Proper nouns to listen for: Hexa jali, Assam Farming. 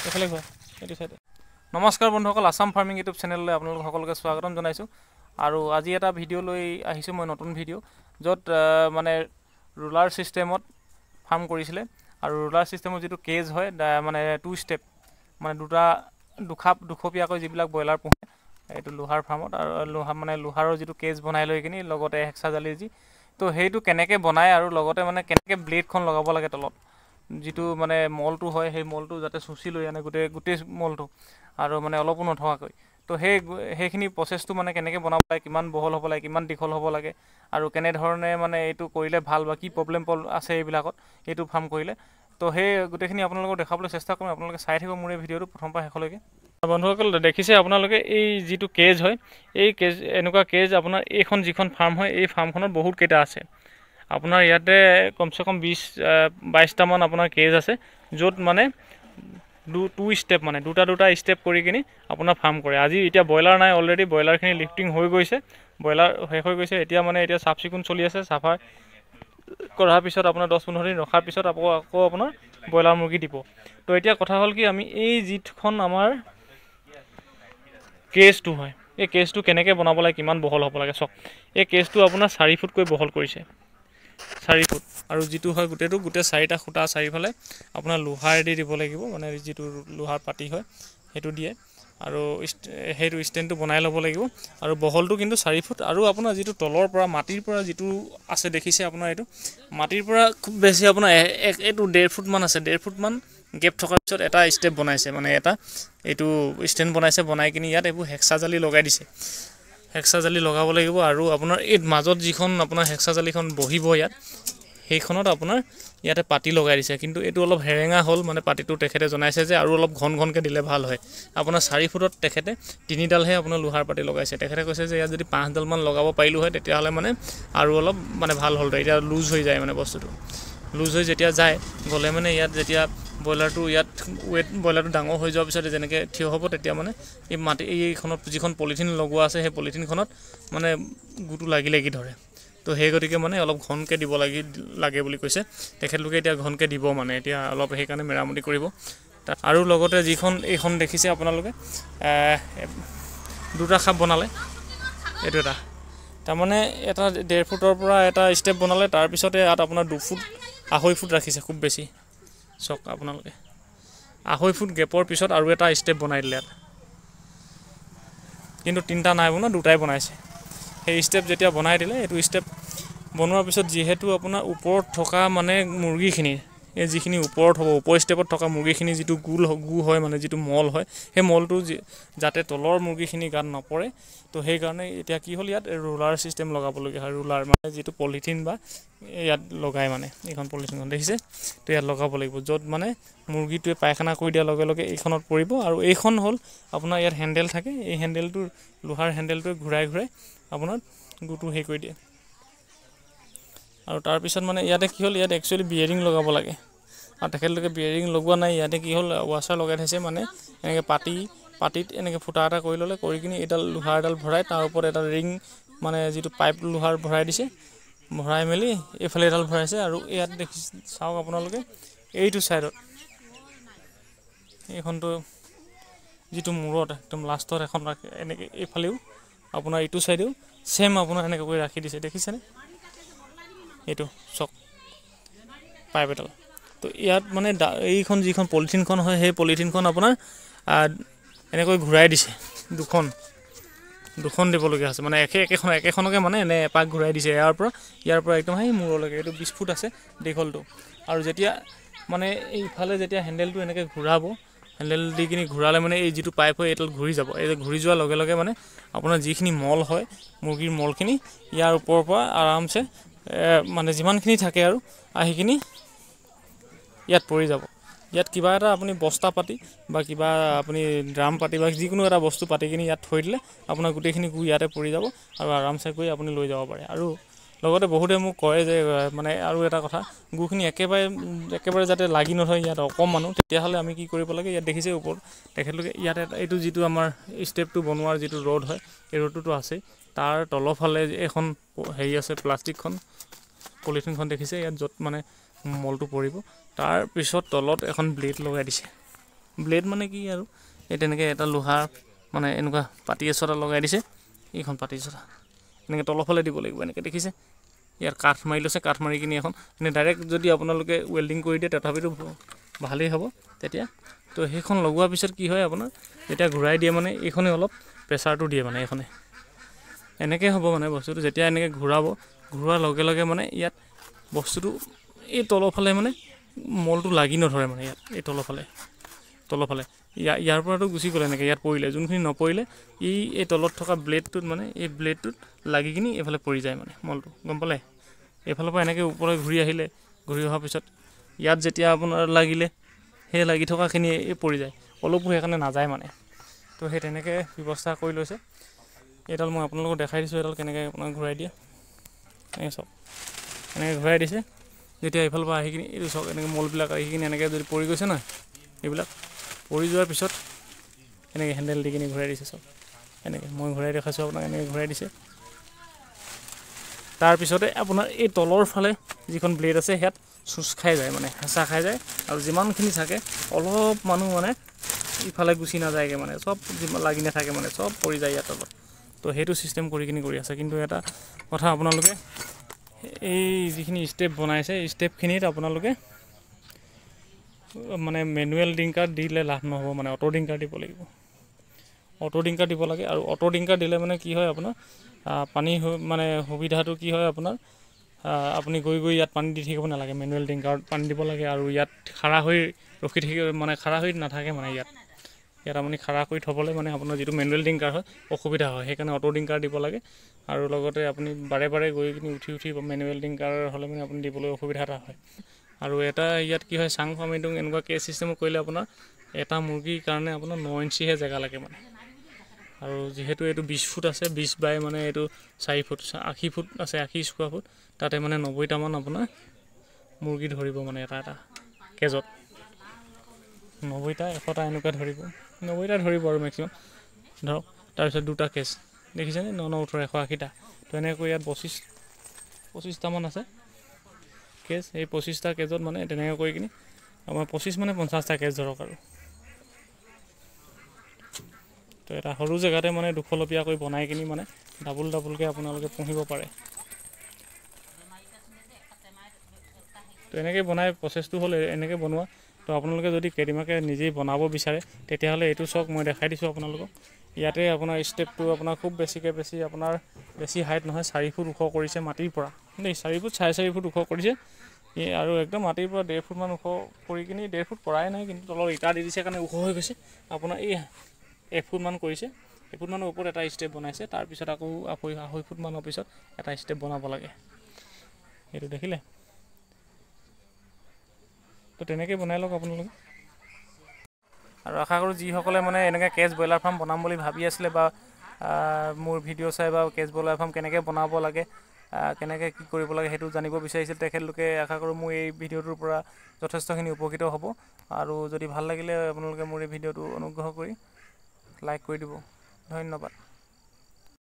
Namaskar Bondhokal, Assam Farming YouTube channel, Abnokal Swagaram Jonaisu, Aru Aziata video Loi Ahisumonoton video, Jot Mane Ruler System of Farm Corisle, a ruler system of the case hoy, Mane two step Manuda Dukap Dukopiako Zibla Boiler Pump, to Luhar Pamot, or Luhamana Luharo Zitu case Bonailoigini, Logote Hexa jali, to Hey to Kaneke Bonai, Aru Logote Mana Kaneke Blade Con Logabola get a lot. Jitu মানে মলটো হয় সেই মলটো যাতে সুচি লৈ আনে গুটে মলটো আৰু মানে অলপো নথৱাকৈ তো হে হেখিনি প্ৰসেসটো মানে কেনেকে বনাব লাগে কিমান বহল হ'ব লাগে কিমান দিখল হ'ব লাগে আৰু কেনে ধৰণে মানে এটো কৰিলে ভাল বা কি প্ৰবলেম আছে এইবিলাকত এটো ফাৰ্ম কৰিলে তো হে গুটেখিনি আপোনালোকক দেখাবলৈ চেষ্টা কৰিম আপোনালোকে চাই থাকিব মোৰ এই ভিডিওটো প্ৰথম পৰা শেষলৈকে বন্ধুসকল দেখিছে আপোনালোকে এই যিটো কেজ হয় এই কেজ এনেকুৱা কেজ আপোনাৰ এইখন যিখন ফাৰ্ম হয় এই ফাৰ্মখনৰ বহুত কেটা আছে আপোনাৰ ইয়াতে কমছে কম 22 টা মান আপোনাৰ কেজ আছে জোট মানে টু স্টেপ মানে দুটা স্টেপ কৰি কিনি আপোনাৰ ফাৰ্ম কৰে আজি এটা বয়লাৰ নাই অলৰেডি বয়লাৰ খিনি লিফটিং হৈ গৈছে বয়লাৰ শেষ হৈ গৈছে এতিয়া মানে এটা সাবসিকুন চলি আছে সাফা কৰাৰ পিছত আপোনাৰ 10 15 দিন ৰখাৰ পিছত আকৌ আপোনাৰ বয়লাৰ মুৰ্গী দিব তো এতিয়া কথা হ'ল কি আমি এই জিতখন আমাৰ কেজটো হয় এই কেজটো কেনেকে বনাব লাগে কিমান বহল হ'ব লাগে সক এই কেজটো আপোনাৰ 4 ফুট কৈ বহল কৰিছে 4 ফুট আৰু জিতু হয় গুটে সাইটা খুটা সাৰি ফলে আপনা লোহাৰ দি দিব লাগিব মানে জিতু লোহাৰ পাতি হয় হেতু দিয়ে আৰু হেতু স্ট্যান্ডটো বনাই লব লাগিব আৰু বহলটো কিন্তু 4 ফুট আৰু আপনা জিতু তলৰ পৰা মাটিৰ পৰা জিতু আছে দেখিছে আপনা এটো মাটিৰ পৰা খুব বেছি আপনা 1.5 ফুট মান আছে 1.5 ফুট মান গেপ থকাৰ পিছত এটা স্টেপ বনাইছে মানে এটা এটো স্ট্যান্ড বনাইছে বনাই কিনি ইয়াত এবু হেক্সা জালি লগাই দিছে হেক্সা জালি লগাব লাগিব আৰু আপোনাৰ এই মাজত যিখন আপোনাৰ হেক্সা জালিখন বহিব ইয়াত হেইখনত আপোনাৰ ইয়াতে পাটি লগাই দিছে কিন্তু এটো অলপ হেৰেঙা হল মানে পাটিটো তেখেতে জনাইছে যে আৰু অলপ ঘন ঘনকে দিলে ভাল হয় আপোনাৰ 4 ফুটত তেখেতে 3 ডাল হে আপোনাৰ লোহাৰ পাটি লগাইছে তেখেতে কৈছে যে ইয়াত যদি 5 ডাল মান লগাব পাৰিলো হয় তেতিয়া হলে মানে আৰু অলপ মানে ভাল হল এটা লুজ হৈ যায় মানে বস্তুটো লুজ হৈ যেতিয়া যায় গলে মানে ইয়াত যেতিয়া বয়লাৰটো ইয়াত ওয়েট বয়লাৰটো ডাঙৰ হৈ যোৱাৰ পিছত যেনেকে থিয় হ'ব তেতিয়া মানে এই মাটি এইখনত যিখন পলিথিন লগোৱা আছে সেই পলিথিনখনত মানে গুটু লাগি ধৰে তো হে গটিকে মানে অলপ ঘনকে দিব লাগে বুলি কৈছে তেখেত লোকে এতিয়া ঘনকে দিব মানে এতিয়া অলপ হে কাৰণে মেৰামতি কৰিব আৰু লগতে যিখন এইখন দেখিছে আপোনালোকে দুটা খাপ বনালে এটো এটা তাৰ মানে এটা 1.5 ফুটৰ পৰা এটা স্টেপ বনালে তাৰ পিছতে আত আপোনাৰ 2 ফুট 1.5 ফুট ৰাখিছে খুব বেছি সক আপোনালোকে 1.5 ফুট গেপৰ পিছত আৰু এটা স্টেপ বনাই দিলে কিন্তু তিনটা নাই বনা দুটাই বনাইছে এই স্টেপ যেতিয়া বনাই দিলে এটো স্টেপ বনোৱাৰ পিছত যেহেতু আপোনাৰ ওপৰত থকা মানে মুৰ্গীখিনি এই যিখিনি ওপৰত হ'ব ওপৰ স্টেপত থকা মুৰ্গীখিনি যেটো গু হয় মানে যেটো মল হয় সেই মলটো যাতে তলৰ মুৰ্গীখিনি গাত নপৰে তো সেই কাৰণে এতিয়া কি হ'ল ইয়াত ৰুলাৰ সিস্টেম লগাব লাগি হয় ৰুলাৰ মানে যেটো পলিথিন বা ইয়াত লগাই মানে এইখন পলিথিনখন দেখিছে তো ইয়াত লগাব লাগিব যত মানে মুৰ্গীটোৱে পায়খানা কৰি দিয়া লগে এইখনত পৰিব আৰু এইখন হ'ল আপোনাৰ ইয়াত হ্যান্ডেল থাকে এই হ্যান্ডেলটো লোহাৰ হ্যান্ডেলটো ঘুৰাই আপোনাৰ গুটো হে কৰি দিয়ে আৰু তাৰ পিছত মানে ইয়াতে কি হ'ল ইয়াত একচুয়ালি বিয়াৰিং লগাব লাগে আৰু তেখেত লগে বিয়াৰিং লগোৱা নাই ইয়াতে কি হ'ল ওয়াসাৰ লগাই থৈছে মানে এনেকে পাটিত এনেকে ফুটা এটা কৰি ললে কৰি কিনি এটা লোহাৰ ডাল ভৰাই তাৰ ওপৰত এটা ৰিং মানে যেটো পাইপ লোহাৰ ভৰাই দিছে ভৰাই মেলি এফালে ডাল ভৰাইছে আৰু ইয়াত দেখি চাওক আপোনালোকে এইটো সাইডত এইখনটো যেটো মুৰত একদম লাষ্টৰ এখন এনেকে এফালেও আপোনাৰ এইটো সাইডও সেম আপোনাৰ এনেকে কৰি ৰাখি দিছে দেখিছেনে এটো সক পাইপেটাল তো ইয়াত মানে এইখন যিখন পলিথিনখন হয় সেই পলিথিনখন আপোনাৰ এনেকৈ ঘুৰাই দিছে দুখন দিবলগী আছে মানে একেখনকে মানে এনে পাক ঘুৰাই দিছে ইয়াৰ পৰা একদম হাই মূৰলৈকে এটো 20 ফুট আছে দেখলটো আৰু যেতিয়া মানে এইফালে যেতিয়া হ্যান্ডেলটো এনেকৈ ঘুৰাব হ্যান্ডেল দি কিনি ঘুৰালে মানে এই যেটো পাইপ হয় এটো ঘুৰি যাব এই ঘুৰি যোৱাৰ লগে মানে আপোনাৰ যিখিনি মল হয় মুৰ্গীৰ মলখিনি ইয়াৰ ওপৰৰ পৰা আৰামছে মানে জিমানখিনি থাকে আৰু আহিখিনি ইয়াত পৰি যাব ইয়াত কিবা এটা আপুনি বস্তা পাতি বা কিবা আপুনি ড্রাম পাতি বা যিকোনো এটা বস্তু পাতি কিনি ইয়াত থৈ দিলে আপোনাৰ গুটেখিনি গু ইয়াতে পৰি যাব আৰু আৰামছে গৈ আপুনি লৈ যাব পাৰে আৰু লগতে বহুতে মোক কয় যে মানে আৰু এটা কথা গুখিনি একেবাৰে যাতে লাগি নহয় ইয়াত অকম মানো তেতিয়া হলে আমি কি কৰিব লাগে ইয়াত দেখিছে ওপৰ তেখেতলোকে ইয়াত এইটো যেটো আমাৰ স্টেপটো বনোৱাৰ যেটো ৰড হয় এই ৰডটো আছে তাৰ তলফালে এখন হেৰি আছে প্লাষ্টিকখন পলিথিনখন দেখিছে ইয়াত যত মানে মলটো পৰিব তাৰ পিছত তলত এখন ব্লেড লগাই দিছে blade mane ki aru eteneke eta lohar mane enuka pati esora logai dise ekhon pati esora eneke tolofale dibo lagibo eneke dekhise yar kath mailose kath mari kini ekhon ene direct jodi apunaloke welding kori dia tatapi to bhalei hobo tetia to hekhon logua bisor ki hoy apuna eta gurai dia mane ekhone holop pressure to dia mane ekhone eneke hobo mane bostu to jetia eneke ghurabo ghura loge loge mane yar bostu to e tolofale mane mol to lagi nor hore mane yar e tolofale yar pora to gusi gole eneke yar poile junkhini no poile e tolot thoka blade to mane e blade to lagi kini efale pori jay mane mol to gompale efale pa eneke upore ghuri ahile ghuri howa pisot yar jetia apunar lagile he lagi thoka khini e pori jay olopur ekhane na jay mane to he teneke bibostha koi loise etal mo apunalok dekhai disu etal keneke apunar ghurai dia ei sob eneke ghurai dise যেতিয়া এফাল পা আহিখিনি এই সক এনেকে মল বিলাক আহিখিনি এনেকে যদি পৰি গৈছে না এবিলাক পৰি যোৱাৰ পিছত এনেকে হ্যান্ডেল দিখিনি ঘুৰাই দিছে সব এনেকে মই ঘুৰাই দেখাছো আপোনাক এনেকে ঘুৰাই দিছে তাৰ পিছতে আপোনাৰ এই তলৰ ফালে যিখন ব্লেড আছে হেত সুস খাই যায় মানে হাসা খাই যায় আৰু যিমানখিনি থাকে অলপ মানুহ মানে ইফালে গুছি না যায়গে মানে সব লাগি না থাকে মানে সব পৰি যায় ইয়াত তো হেতু সিস্টেম কৰিখিনি কৰি আছে কিন্তু এটা কথা আপোনালোকে এই যিখিনি স্টেপ বনাইছে স্টেপ খিনিত আপোনালোকে মানে ম্যানুয়াল ডিংকার দিলে লাভ নহব মানে অটো ডিংকার দিব লাগিব অটো ডিংকার দিব লাগে আৰু অটো ডিংকাৰ দিলে মানে কি হয় আপোনাৰ পানী মানে সুবিধাটো কি হয় আপোনাৰ আপুনি গৈ গৈ ইয়াত পানী দি থাকিব নালাগে ম্যানুয়াল ডিংকাৰ পানী দিব লাগে আৰু ইয়াত খাড়া হৈ ৰখি থাকিব মানে খাড়া হৈ নাথাকে মানে ইয়াত আপুনি খাড়া কৰি থবলে মানে আপোনাৰ যেটো ম্যানুয়াল ডিংকাৰ হয় অসুবিধা হয় হেকানে অটো ডিংকাৰ দিব লাগে আৰু লগতে আপুনি বাৰে বাৰে গইখিনি উঠি ম্যানুয়াল ডিংকাৰ হলে মানে আপুনি দিবলৈ অসুবিধা হয় আৰু এটা ইয়াত কি হয় সাং ফাৰ্মিং এনেকুৱা কে সিস্টেম কইলে আপোনাৰ এটা মুৰ্গী কাৰণে আপোনাৰ 9 ইঞ্চি হে জায়গা লাগে মানে আৰু যেহেতু এটো 20 ফুট আছে 20 বাই মানে এটো 4 ফুট 80 ফুট আছে 80 স্কয়াৰ ফুট তাতে মানে 90 টা মান আপোনাৰ মুৰ্গী ধৰিব মানে এটা কেজত 90 টা 100 টা এনেকুৱা ধৰিব 90 টা ধৰিব আৰু ম্যাক্সিমাম ধৰক তাৰ পিছত দুটা কেছ দেখিছেন 9 9 18 180 টা তো এনেকৈ ইয়াত 25 টা মান আছে কেছ এই 25 টা কেজত মানে তেনেকৈ কৰি কিনি আমাৰ 25 মানে 50 টা কেজ ধৰক আৰু তো এটা হৰু জায়গাতে মানে দুখলপিয়া কৰি বনাই কিনি মানে ডাবল ডাবল কে আপোনালোকে পুহিব পাৰে তো এনেকৈ বনাই প্ৰচেছটো হল এনেকৈ বনোৱা তো আপোনালোকে যদি কেৰিমাকে নিজে বনাব বিচাৰে তেতিয়া হলে এটো শক মই দেখাই দিছো আপোনালোকক ইয়াতে আপোনাৰ স্টেপ 2 আপোনাৰ খুব বেছিকে বেছি আপোনাৰ বেছি হাইট নহয় 4 ফুট উখ কৰিছে মাটিৰ পৰা নে 4 ফুট 4.5 ফুট উখ কৰিছে আৰু একদম মাটিৰ পৰা 1.5 ফুট মান উখ কৰি কিনি 1.5 ফুট পৰাই নাই কিন্তু তলৰ ইটা দি দিছে কাৰণে উখ হৈ গৈছে আপোনাৰ এই 1 ফুট মান কৰিছে 1 ফুট মানৰ ওপৰত এটা স্টেপ বনাইছে তাৰ পিছত আকৌ 1.5 ফুট মানৰ পিছত এটা স্টেপ বনাব লাগে এটো দেখিলে তো তেনেকৈ বনাই লওক আপোনালোকে আৰু আশা কৰো যি হকলে মানে এনেকা কেছ বয়লাৰ ফাৰ্ম বনাম বুলি ভাবি আছিলে বা মোৰ ভিডিও চাই বা কেছ বয়লাৰ ফাৰ্ম কেনেকে বনাব লাগে কেনেকে কি কৰিব লাগে হেতু জানিব বিচাৰিছিল তেখেত লোকে আশা কৰো মই এই ভিডিওটোৰ পৰা যথেষ্টখিনি উপকৃত হ'ব আৰু যদি ভাল লাগিলে আপোনালোকে মোৰ এই ভিডিওটো অনুগ্ৰহ কৰি লাইক কৰি দিব ধন্যবাদ